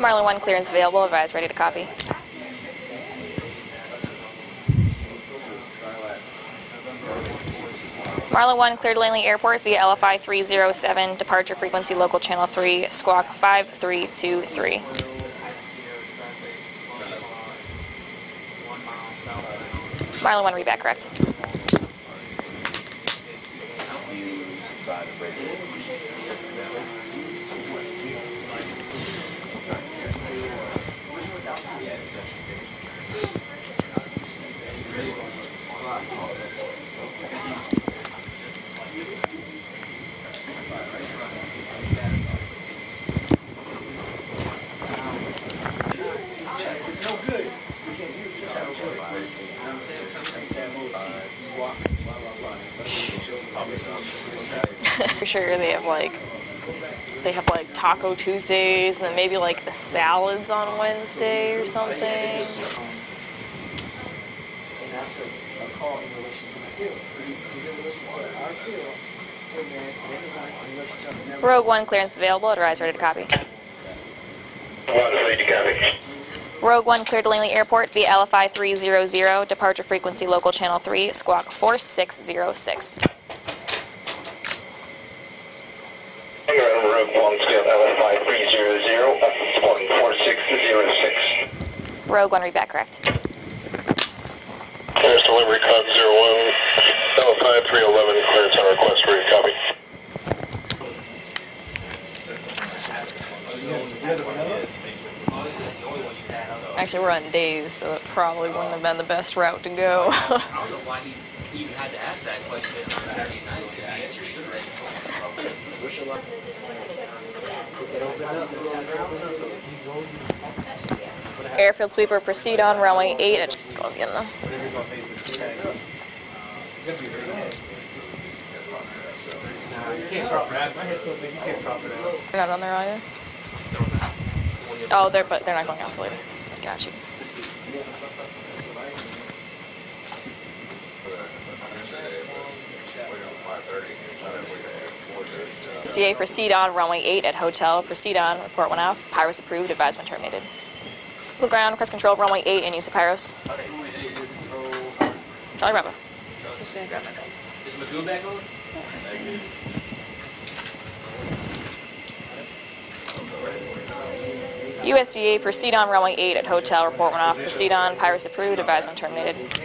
Marla 1 clearance available, advise ready to copy. Marla 1 cleared Langley Airport via LFI 307, departure frequency local channel 3, squawk 5323. Marla 1 read back correct. For sure they have like Taco Tuesdays and then maybe like the salads on Wednesday or something. And that's a call in relation to the field. Is it in relation to our field? Rogue 1 clearance available, advise ready to copy. Rogue 1 cleared to Langley Airport via LFI 300, departure frequency local channel 3, squawk 4606. Rogue 1 still LFI 300, squawking 4606. Rogue 1, read back correct. Clearance delivery cloud 01, LFI 311, clearance on request, read copy. Actually, we're on days, so it probably wouldn't have been the best route to go. I don't know why he even had to ask that question. Airfield sweeper, proceed on runway 8. It's just going to be in though. They're not on there, are you? Oh, but they're not going out till later. Got you. USDA, proceed on runway 8 at hotel. Proceed on, report one off. PIROS approved, advise when terminated. Blue ground, cross control of runway 8 and use of PIROS. Charlie Bravo. Just gonna grab my bag. Is Magoo back on? USDA, proceed on runway 8 at hotel, report when off, proceed on, PIROS approved, advise when terminated.